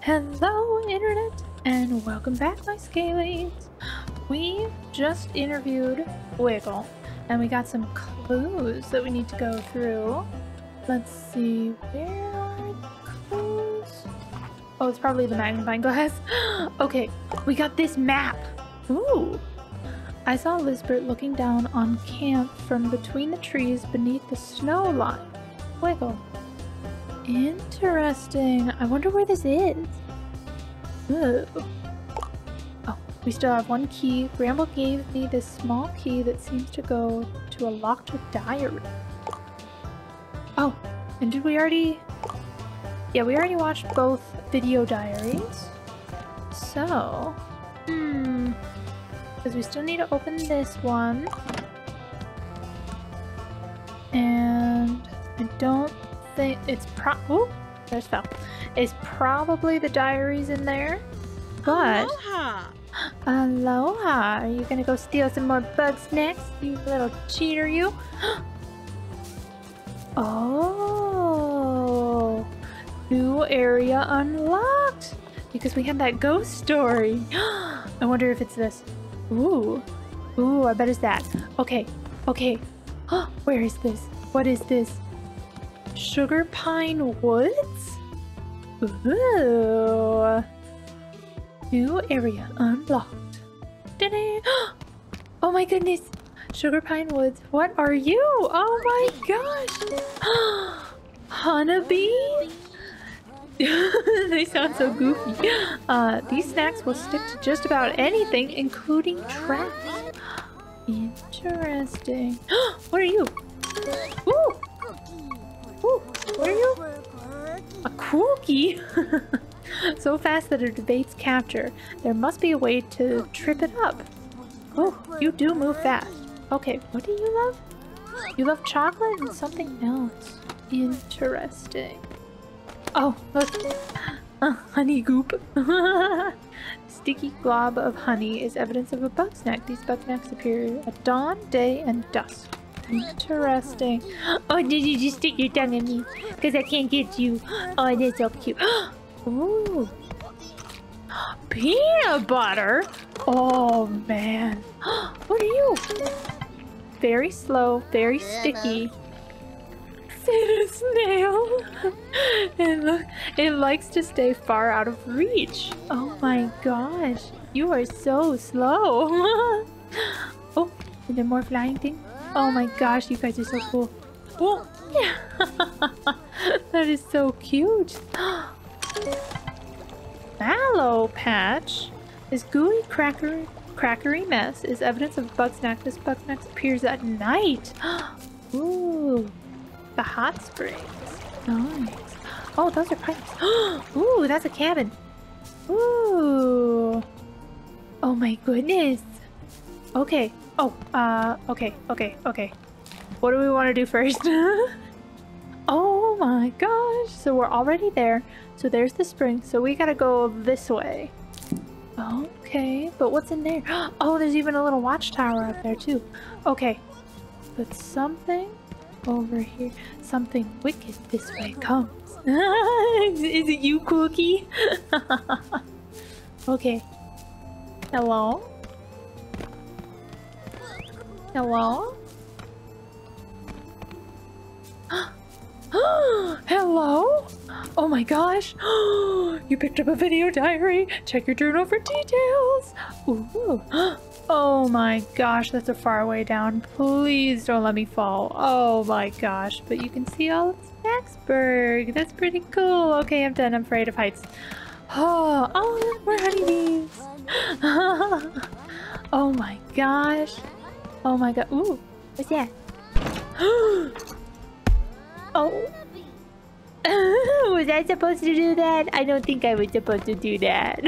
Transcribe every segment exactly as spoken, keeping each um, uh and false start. Hello, Internet, and welcome back, my Scalies! We just interviewed Wiggle, and we got some clues that we need to go through. Let's see, where are the clues? Oh, it's probably the magnifying glass. Okay, we got this map! Ooh! I saw Lizbert looking down on camp from between the trees beneath the snow line. Wiggle. Interesting. I wonder where this is. Ooh. Oh, we still have one key. Bramble gave me this small key that seems to go to a locked diary. Oh, and did we already... Yeah, we already watched both video diaries. So... Hmm... Because we still need to open this one, and I don't think it's pro. Ooh, there's fell. It's probably the diaries in there, but aloha. Aloha. Are you gonna go steal some more bug snacks, you little cheater, you? Oh, new area unlocked because we had that ghost story. I wonder if it's this. Ooh, ooh, I bet it's that. Okay, okay. Where is this? What is this? Sugar Pine Woods? Ooh. New area unlocked. Oh my goodness. Sugar Pine Woods, what are you? Oh my gosh. Hanabi? They sound so goofy. Uh, these snacks will stick to just about anything, including traps. Interesting. What are you? Ooh! Ooh! What are you? A cookie? So fast that it evades capture. There must be a way to trip it up. Oh, you do move fast. Okay, what do you love? You love chocolate and something else. Interesting. Oh, look! Uh, honey goop. Sticky glob of honey is evidence of a bug snack. These bug snacks appear at dawn, day, and dusk. Interesting. Oh, did you just stick your tongue at me? Because I can't get you. Oh, that's so cute. Ooh. Peanut butter? Oh, man. What are you? Very slow, very sticky. It's a snail. It, look, it likes to stay far out of reach. Oh my gosh, you are so slow. Oh, is there more flying thing? Oh my gosh, you guys are so cool. Oh, yeah. That is so cute. Mallow patch. This gooey cracker, crackery mess is evidence of bug snack. This bug snack appears at night. Ooh. The hot springs. Nice. Oh, those are pipes. Ooh, that's a cabin. Ooh. Oh my goodness. Okay. Oh, uh, okay, okay, okay. What do we want to do first? Oh my gosh. So we're already there. So there's the spring. So we gotta go this way. Okay, but what's in there? Oh, there's even a little watchtower up there too. Okay. But something... over here. Something wicked this way comes. is, is it you, Cookie? Okay. Hello? Hello? Hello? Oh my gosh. You picked up a video diary. Check your journal for details. Ooh. Oh my gosh, that's a far way down. Please don't let me fall. Oh my gosh. But you can see all of Snaxburg. That's pretty cool. Okay, I'm done. I'm afraid of heights. Oh, oh, we're honeybees. Oh my gosh. Oh my god. Ooh, what's that? Oh. Was I supposed to do that? I don't think I was supposed to do that.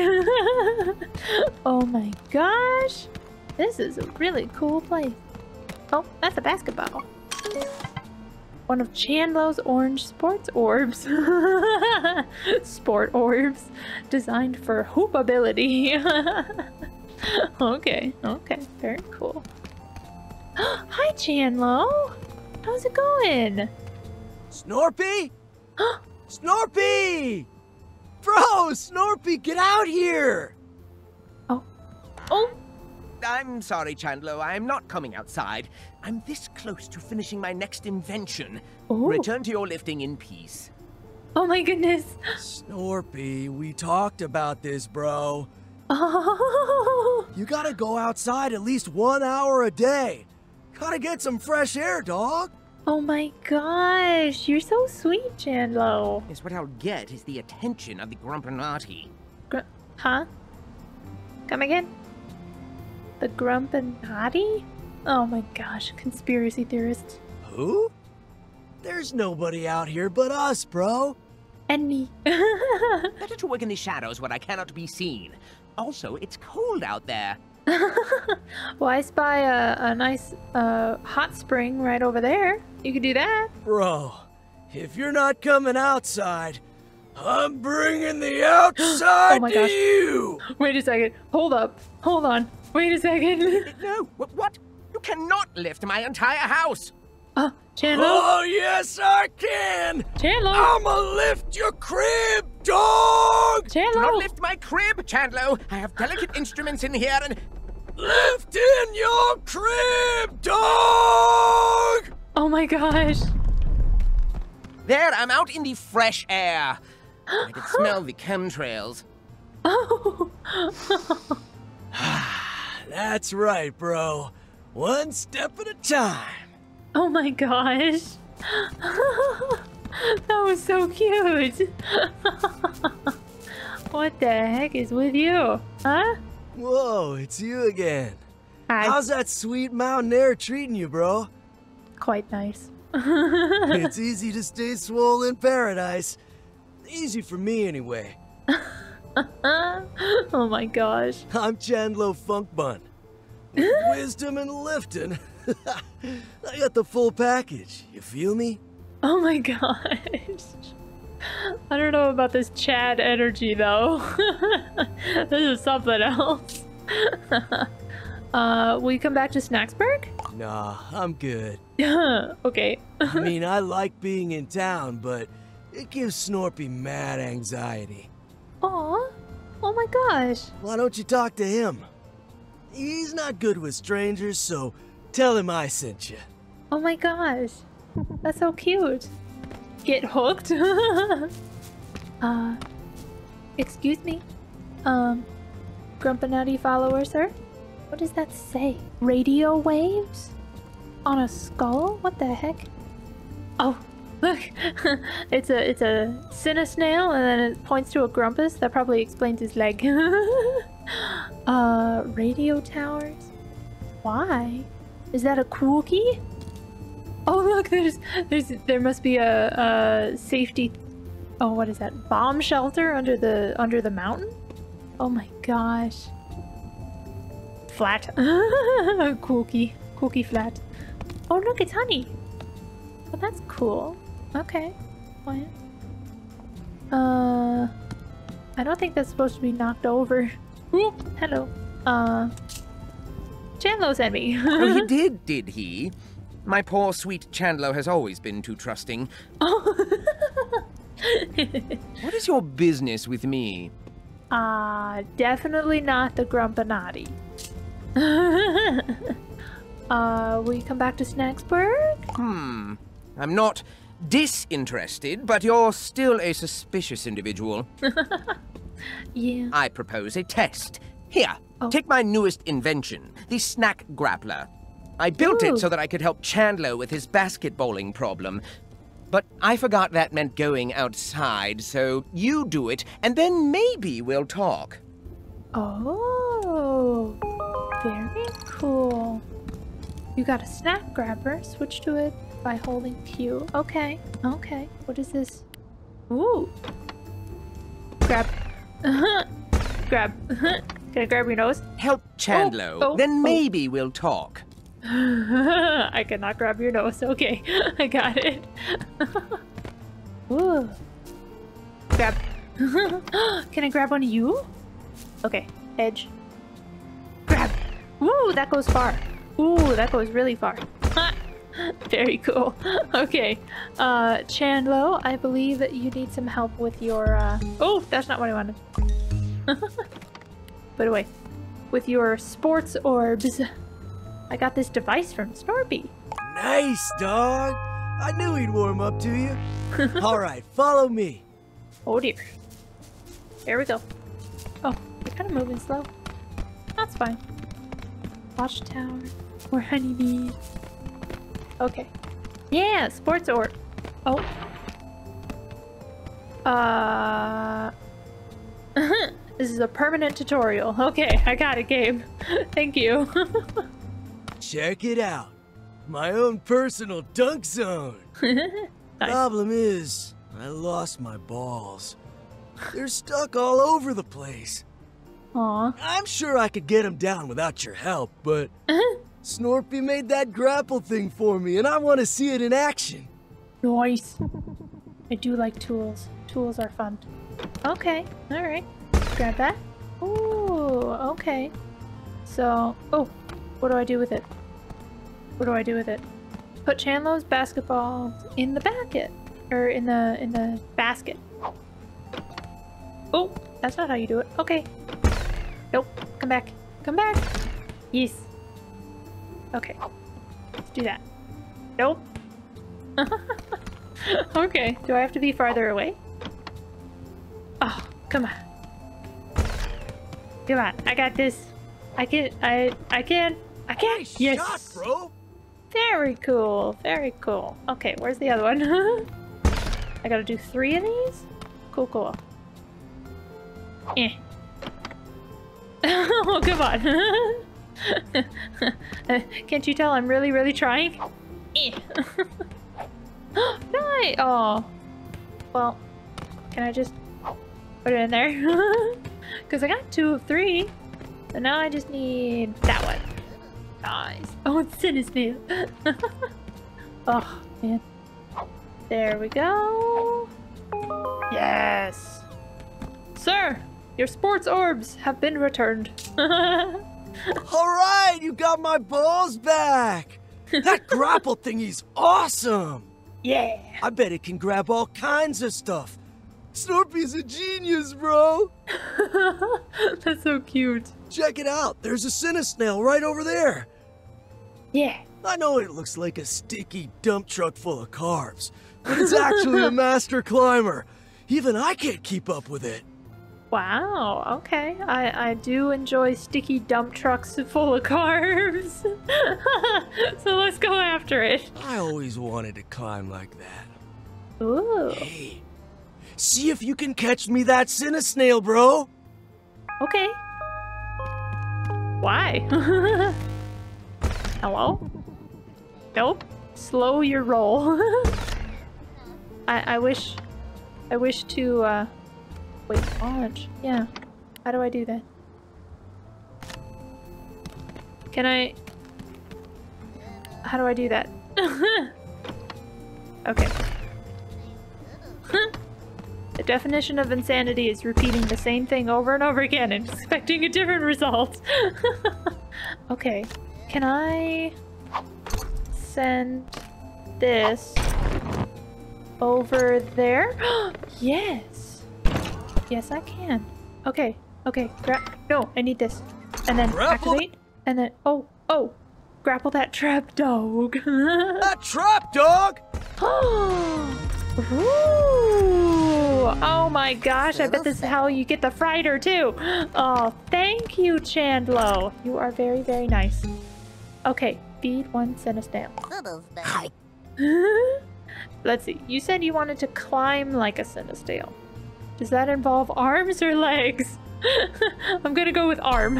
Oh my gosh. This is a really cool place. Oh, that's a basketball. One of Chandlo's orange sports orbs. Sport orbs. Designed for hoop ability. Okay, okay. Very cool. Hi, Chandlo. How's it going? Snorpy? Snorpy! Whoa, Snorpy, get out here! Oh. Oh! I'm sorry, Chandlo, I'm not coming outside. I'm this close to finishing my next invention. Oh. Return to your lifting in peace. Oh my goodness. Snorpy, we talked about this, bro. Oh. You gotta go outside at least one hour a day. Gotta get some fresh air, dog. Oh my gosh, you're so sweet, Chandlo. Yes, what I'll get is the attention of the Grumpinati. Gr huh? Come again? The Grumpinati? Oh my gosh, conspiracy theorist. Who? There's nobody out here but us, bro. And me. Better to work in the shadows when I cannot be seen. Also, it's cold out there. Well, I spy a, a nice uh, hot spring right over there. You could do that. Bro, if you're not coming outside, I'm bringing the outside oh my to gosh. you. Wait a second. Hold up. Hold on. Wait a second. No, what? You cannot lift my entire house. Uh, Chandlo? Oh, yes, I can. Chandlo? I'ma lift your crib, dog. Chandlo? Do not lift my crib, Chandlo. I have delicate instruments in here and... Lift in your crib, dog! Oh, my gosh. There, I'm out in the fresh air. I can smell the chemtrails. Oh. That's right, bro. One step at a time. Oh my gosh. That was so cute. What the heck is with you? Huh? Whoa, it's you again. Hi. How's that sweet mountain air treating you, bro? Quite nice. It's easy to stay swole in paradise. Easy for me anyway. Oh my gosh. I'm Chandlo Funkbun. Wisdom and lifting. I got the full package. You feel me? Oh my gosh. I don't know about this Chad energy though. This is something else. Uh, will you come back to Snaxburg? Nah, I'm good. Okay. I mean, I like being in town, but it gives Snorpy mad anxiety. Aw, oh my gosh. Why don't you talk to him? He's not good with strangers, so tell him I sent you. Oh my gosh, that's so cute. Get hooked. uh, excuse me, um, Grumpinati follower, sir? What does that say? Radio waves? On a skull? What the heck? Oh. Look, it's a it's a cinnasnail, and then it points to a grumpus. That probably explains his leg. uh, radio towers. Why? Is that a quirky? Oh look, there's there's there must be a, a safety. Oh, what is that? Bomb shelter under the under the mountain? Oh my gosh. Flat. Quirky, quirky flat. Oh look, it's honey. Well, that's cool. Okay. What? Uh, I don't think that's supposed to be knocked over. Ooh, hello. Uh, Chandlo sent me. Oh, he did, did he? My poor sweet Chandlo has always been too trusting. Oh. What is your business with me? Uh, definitely not the Grumpinati. Uh, will you come back to Snaxburg? Hmm. I'm not disinterested, but you're still a suspicious individual. Yeah. I propose a test. Here, oh. Take my newest invention, the Snack Grappler. I built Ooh. it so that I could help Chandlo with his basketballing problem. But I forgot that meant going outside, so you do it, and then maybe we'll talk. Oh, very cool. You got a snack grabber. Switch to it by holding Q. Okay, okay. What is this? Ooh. Grab. Uh-huh. Grab. Uh-huh. Can I grab your nose? Help Chandlo. Oh, oh, then maybe oh. we'll talk. I cannot grab your nose. Okay, I got it. Ooh. Grab. Can I grab on you? Okay, edge. Grab. Ooh, that goes far. Ooh, that goes really far. Very cool. Okay. Uh, Chandlo, I believe that you need some help with your, uh... Oh, that's not what I wanted. Put away. With your sports orbs. I got this device from Snorpy. Nice, dog. I knew he'd warm up to you. Alright, follow me. Oh, dear. Here we go. Oh, we're kind of moving slow. That's fine. Watchtower. Or honeybees. Okay. Yeah, sports orb. Oh. Uh. This is a permanent tutorial. Okay, I got it, Gabe. Thank you. Check it out. My own personal dunk zone. Nice. Problem is, I lost my balls. They're stuck all over the place. Aww. I'm sure I could get them down without your help, but... Snorpy made that grapple thing for me, and I want to see it in action. Nice. I do like tools. Tools are fun. Okay. All right. Grab that. Ooh. Okay. So, oh, what do I do with it? What do I do with it? Put Chandlo's basketball in the basket, or in the in the basket. Oh, that's not how you do it. Okay. Nope. Come back. Come back. Yes. Okay, let's do that. Nope. Okay, do I have to be farther away? Oh, come on. Come on, I got this. I can, I, I can, I can. Nice yes. Shot, bro. Very cool, very cool. Okay, where's the other one? I gotta do three of these? Cool, cool. Eh. Oh, come on. Can't you tell I'm really, really trying? Nice! Oh. Well, can I just put it in there? Because I got two of three. So now I just need that one. Nice. Oh, it's cinnasnail. Oh, man. There we go. Yes. Sir, your sports orbs have been returned. Alright, you got my balls back! That grapple thingy's awesome! Yeah! I bet it can grab all kinds of stuff. Snorpy's a genius, bro! That's so cute. Check it out, there's a cinnasnail right over there. Yeah. I know it looks like a sticky dump truck full of carbs, but it's actually a master climber. Even I can't keep up with it. Wow, okay. I, I do enjoy sticky dump trucks full of carbs. So let's go after it. I always wanted to climb like that. Ooh. Hey, see if you can catch me that cinnasnail, bro. Okay. Why? Hello? Nope. Slow your roll. I, I wish... I wish to, uh... Wait, launch. Yeah. How do I do that? Can I... How do I do that? Okay. The definition of insanity is repeating the same thing over and over again and expecting a different result. Okay. Can I... send this over there? Yes! Yes, I can. Okay, okay. Gra no, I need this. And then grapple. Activate. And then, oh, oh. Grapple that trap dog. That trap dog? Ooh. Oh my gosh, I bet this is how you get the frighter too. Oh, thank you, Chandlo. You are very, very nice. Okay, feed one cinnasnail. Let's see. You said you wanted to climb like a cinnasnail. Does that involve arms or legs? I'm gonna go with arm.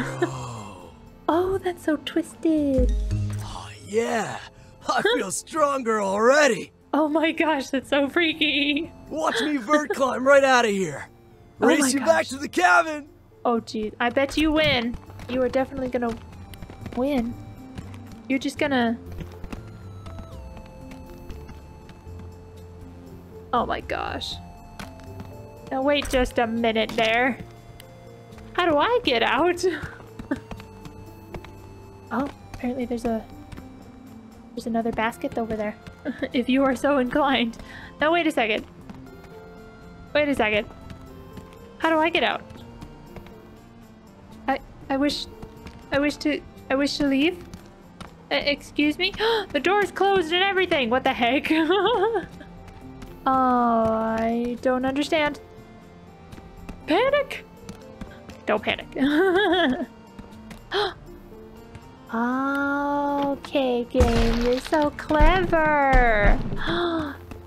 Oh, that's so twisted. Oh, yeah. I feel stronger already. Oh my gosh, that's so freaky. Watch me vert climb right out of here. Race oh you gosh. back to the cabin. Oh, geez. I bet you win. You are definitely gonna win. You're just gonna... Oh my gosh. Now wait just a minute there. How do I get out? Oh, apparently there's a There's another basket over there, if you are so inclined. Now wait a second. Wait a second. How do I get out? I I wish, I wish to, I wish to leave. Uh, excuse me. The door's closed and everything. What the heck? Oh, I don't understand. Panic! Don't panic. Okay, game, you're so clever.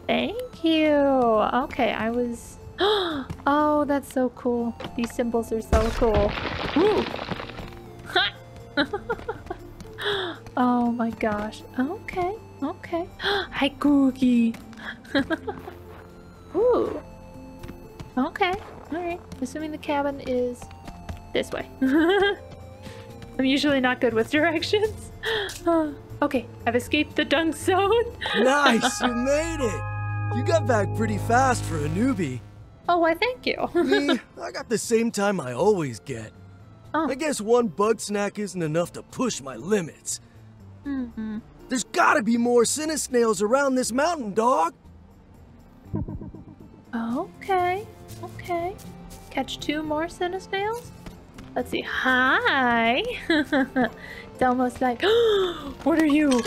Thank you. Okay, I was... Oh, that's so cool. These symbols are so cool. Woo! Oh my gosh. Okay, okay. Hi, Cookie. Ooh. Okay, alright. Assuming the cabin is this way. I'm usually not good with directions. Okay, I've escaped the dunk zone. Nice, you made it. You got back pretty fast for a newbie. Oh, why thank you. Me, I got the same time I always get. Oh. I guess one bug snack isn't enough to push my limits. Mm-hmm. There's gotta be more cinnasnails around this mountain, dog. Okay, okay. Catch two more cinnasnails? Let's see. Hi! It's almost like... What are you?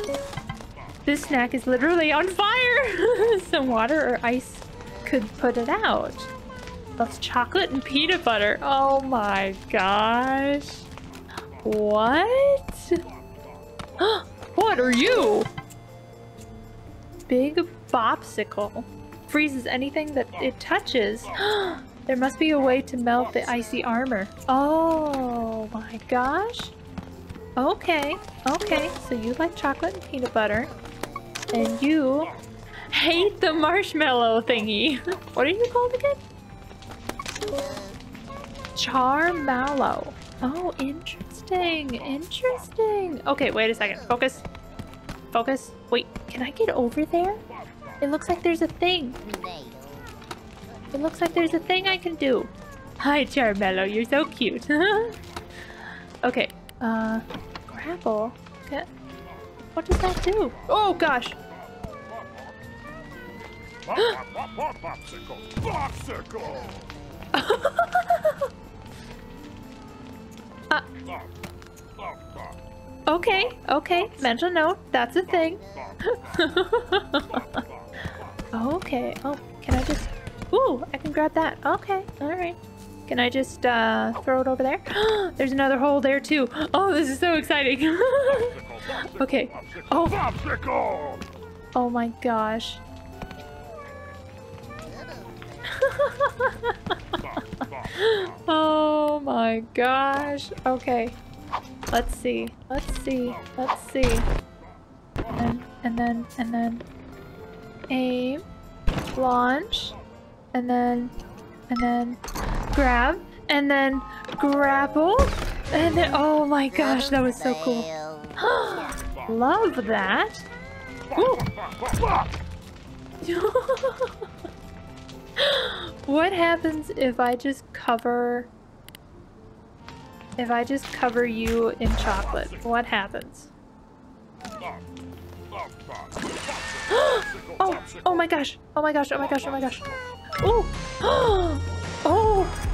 This snack is literally on fire! Some water or ice could put it out. That's chocolate and peanut butter. Oh my gosh. What? What are you? Big Bopsicle. Freezes anything that it touches. There must be a way to melt the icy armor. Oh my gosh. Okay, okay. So you like chocolate and peanut butter. And you hate the marshmallow thingy. What are you called again? Charmallow. Oh, interesting. Interesting. Okay, wait a second. Focus. Focus. Wait, can I get over there? It looks like there's a thing. It looks like there's a thing I can do. Hi, Charmallow. You're so cute. Okay. Uh, grapple. Okay. What does that do? Oh, gosh. Bopsicle. Bopsicle. uh, okay. Okay. Mental note. That's a thing. Okay. Oh, can I just... Ooh, I can grab that. Okay, alright. Can I just uh, throw it over there? There's another hole there too. Oh, this is so exciting. Okay. Oh. Oh my gosh. Oh my gosh. Okay. Let's see. Let's see. Let's see. And, and then, and then. Aim. Launch. And then, and then, grab, and then grapple, and then, oh my gosh, that was so cool. Love that. What happens if I just cover, if I just cover you in chocolate? What happens? Oh, oh my gosh, oh my gosh, oh my gosh, oh my gosh. Oh! Oh!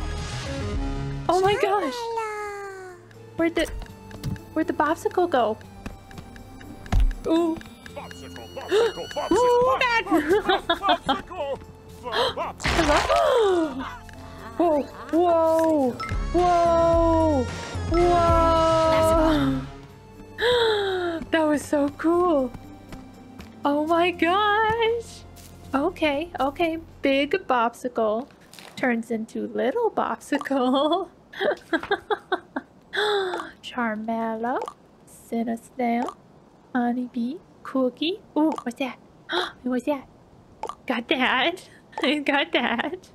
Oh my gosh! Where'd the... Where'd the Bopsicle go? Ooh! Bopsicle, Bopsicle, Bopsicle, oh god! Bopsicle, Bopsicle, Bopsicle. Whoa! Whoa! Whoa! Whoa! That was so cool! Oh my gosh! Okay, okay, big Bopsicle turns into little Bopsicle. Charmallow, cinnasnail, honeybee, cookie. Ooh, what's that? What's that? Got that. Got that.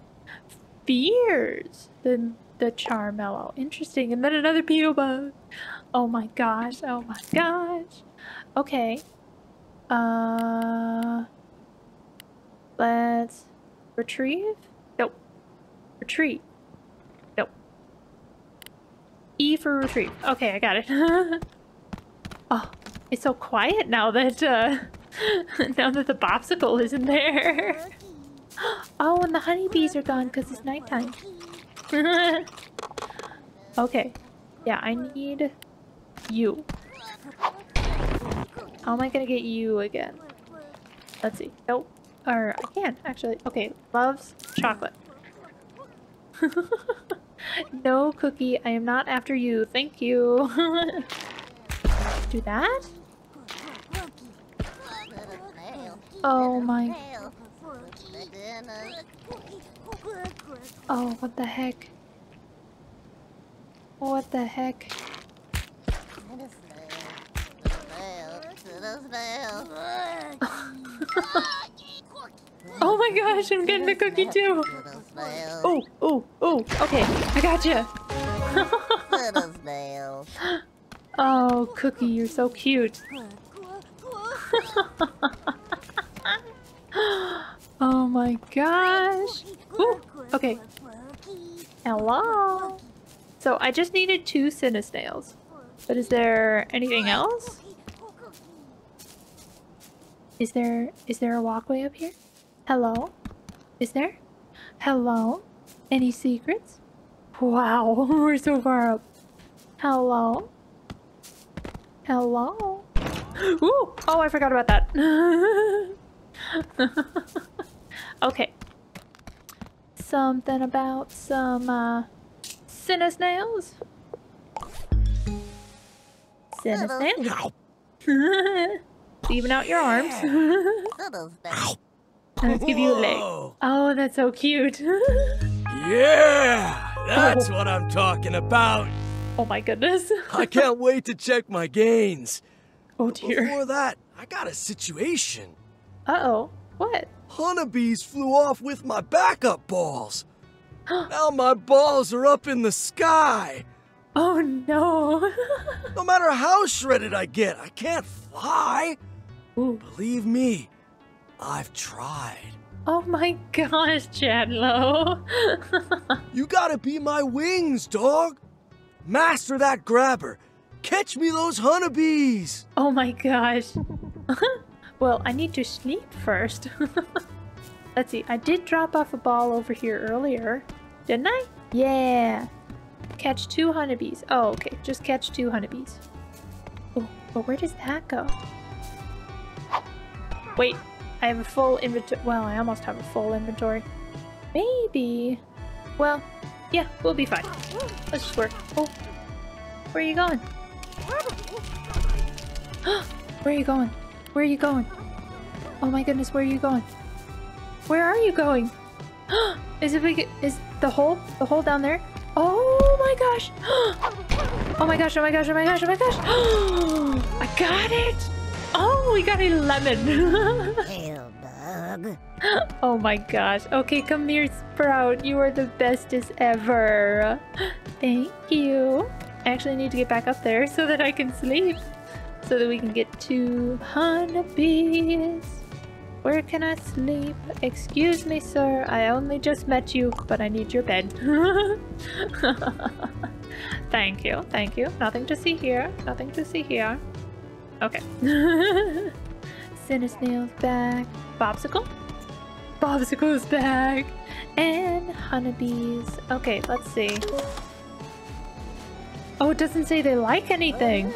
Beers. The the Charmallow. Interesting. And then another peanut bug. Oh my gosh. Oh my gosh. Okay. Uh. Let's retrieve. Nope. Retreat. Nope. E for retrieve. Okay, I got it. Oh, It's so quiet now that uh, now that the Bopsicle isn't there. Oh, and the honeybees are gone because it's nighttime. Okay. Yeah, I need you. How am I gonna get you again? Let's see. Nope. Or I can, actually. Okay, loves chocolate. No, Cookie, I am not after you. Thank you. Do that? Oh my... Oh, what the heck? What the heck? Oh my gosh, I'm getting a cookie too! Oh, oh, oh, okay, I gotcha! Oh, Cookie, you're so cute! Oh my gosh! Ooh, okay. Hello! So I just needed two cinnasnails. But is there anything else? Is there- is there a walkway up here? Hello? Is there? Hello? Any secrets? Wow, we're so far up. Hello? Hello? Ooh! Oh, I forgot about that. Okay. Something about some, uh... cinnasnails? Cinnasnails? Even out your arms. Let's give you a leg. Oh, that's so cute. Yeah, that's oh. what I'm talking about. Oh my goodness. I can't wait to check my gains. Oh dear. Before that, I got a situation. Uh-oh, what? Honeybees flew off with my backup balls. Now my balls are up in the sky. Oh no. No matter how shredded I get, I can't fly. Ooh. Believe me, I've tried. Oh my gosh, Chandlo. You gotta be my wings, dog. Master that grabber. Catch me those honeybees. Oh my gosh. Well, I need to sleep first. Let's see, I did drop off a ball over here earlier, didn't I? Yeah. Catch two honeybees. Oh, okay. Just catch two honeybees. Oh, but where does that go? Wait, I have a full inventory. Well, I almost have a full inventory. Maybe. Well, yeah, we'll be fine. Let's just work. Oh, where are you going? Where are you going? Where are you going? Oh my goodness, where are you going? Where are you going? Is it big? Is the hole? The hole down there? Oh my gosh! Oh my gosh, oh my gosh, oh my gosh, oh my gosh! I got it! Oh, we got a lemon! Hail bug. Oh my gosh. Okay, come here, Sprout. You are the bestest ever. Thank you. I actually need to get back up there so that I can sleep. So that we can get to honeybees. Where can I sleep? Excuse me, sir. I only just met you, but I need your bed. Thank you. Thank you. Nothing to see here. Nothing to see here. Okay. Cinnasnail's back. Bopsicle? Bopsicle's back. And honeybees. Okay, let's see. Oh, it doesn't say they like anything.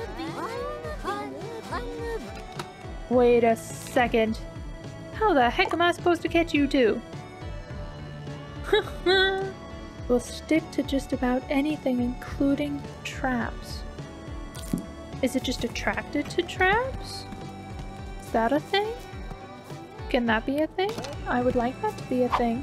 Wait a second. How the heck am I supposed to catch you two? We'll stick to just about anything, including traps. Is it just attracted to traps? Is that a thing? Can that be a thing? I would like that to be a thing.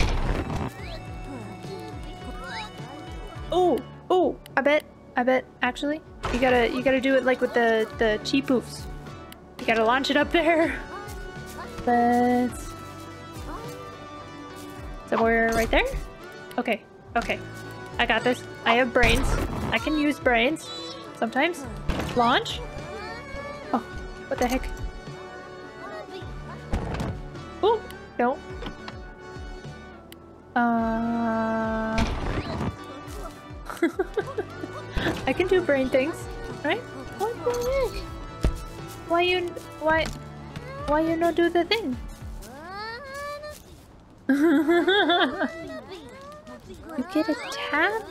Oh, oh! I bet, I bet. Actually, you gotta, you gotta do it like with the the cheepoofs. You gotta launch it up there. Let's... Somewhere right there? Okay, okay. I got this. I have brains. I can use brains. Sometimes. Launch? Oh, what the heck? Oh, no. Uh... I can do brain things, right? What the heck? Why you... Why... Why you not do the thing? You get attacked?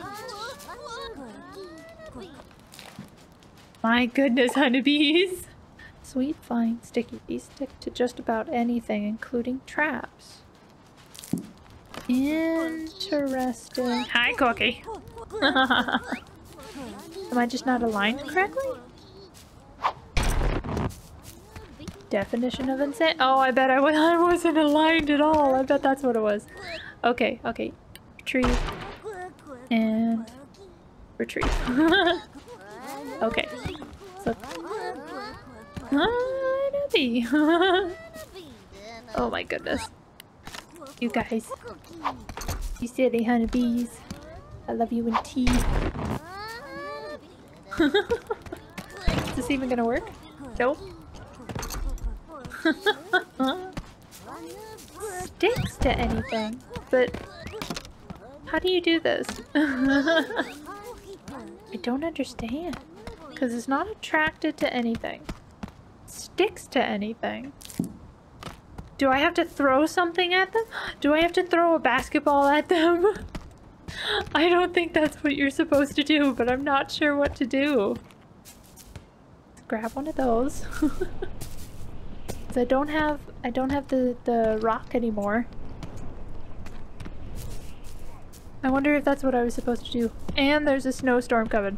My goodness, honeybees! Sweet flying sticky. These stick to just about anything, including traps. Interesting. Hi, Cookie. Am I just not aligned correctly? Definition of insane. Oh, I bet I, w I wasn't aligned at all. I bet that's what it was. Okay, okay. Retrieve. And... retrieve. Okay. So... Hanabi. Oh my goodness. You guys. You silly honeybees. I love you and tea. Is this even gonna work? Nope. Sticks to anything, but how do you do this? I don't understand, because it's not attracted to anything. Sticks to anything. Do I have to throw something at them? Do I have to throw a basketball at them? I don't think that's what you're supposed to do, but I'm not sure what to do. Let's grab one of those. I don't have I don't have the, the rock anymore. I wonder if that's what I was supposed to do. And there's a snowstorm coming.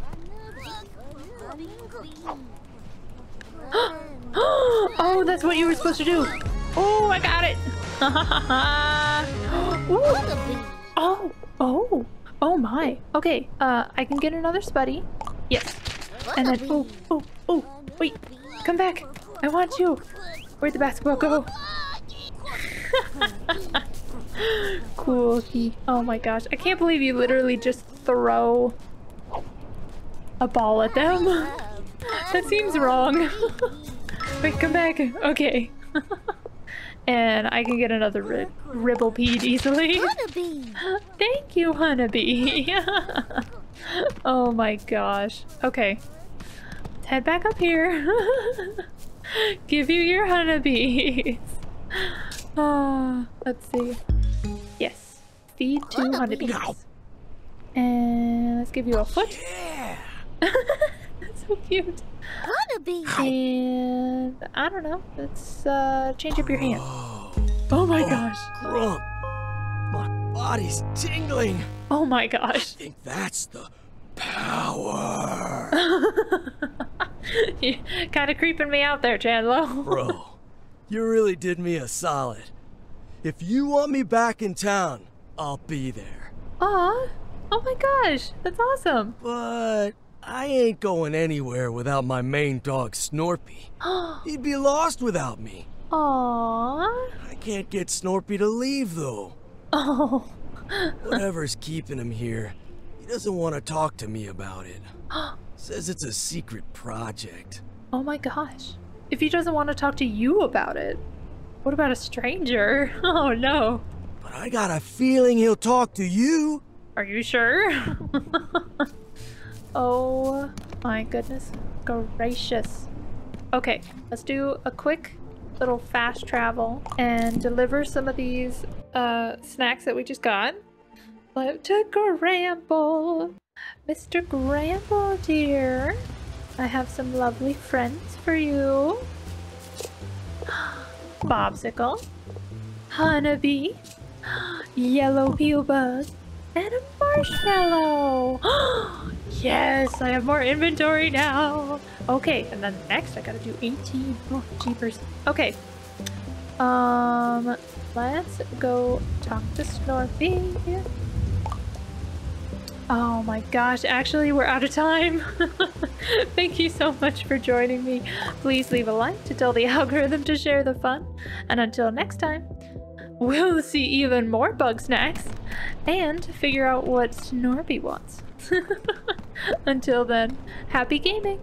Oh, that's what you were supposed to do. Oh, I got it. Oh, oh, oh my. Okay, uh, I can get another spuddy. Yes. And then, oh, oh, oh, wait, come back. I want you. Where'd the basketball go? Cool. Oh my gosh. I can't believe you literally just throw a ball at them. That seems wrong. Wait, come back. Okay. And I can get another rib ribble-peed easily. Thank you, Hanabi. Oh my gosh. Okay. Let's head back up here. Give you your honeybees. Oh, let's see. Yes. Feed two honeybees. And let's give you a foot. That's so cute. And I don't know. Let's uh, change up your hand. Oh my gosh. My body's tingling. Oh my gosh. I think that's the power. Kind of creeping me out there, Chandlo. Bro, you really did me a solid. If you want me back in town, I'll be there. Aw, oh my gosh, that's awesome. But I ain't going anywhere without my main dog, Snorpy. He'd be lost without me. Aw. I can't get Snorpy to leave, though. Oh. Whatever's keeping him here, doesn't want to talk to me about it. Says it's a secret project. Oh my gosh. If he doesn't want to talk to you about it, what about a stranger? Oh no. But I got a feeling he'll talk to you. Are you sure? Oh my goodness gracious. Okay, let's do a quick little fast travel and deliver some of these uh, snacks that we just got. To Gramble, Mister Gramble dear, I have some lovely friends for you. Bopsicle, Hanabi, yellow peel bug, and a marshmallow. Yes, I have more inventory now. Okay, and then next I gotta do eighteen. Oh, jeepers. Okay, um, let's go talk to Snorpy. Oh my gosh, actually we're out of time. Thank you so much for joining me. Please leave a like to tell the algorithm to share the fun. And until next time, we'll see even more bug snacks and figure out what Snorpy wants. Until then, happy gaming.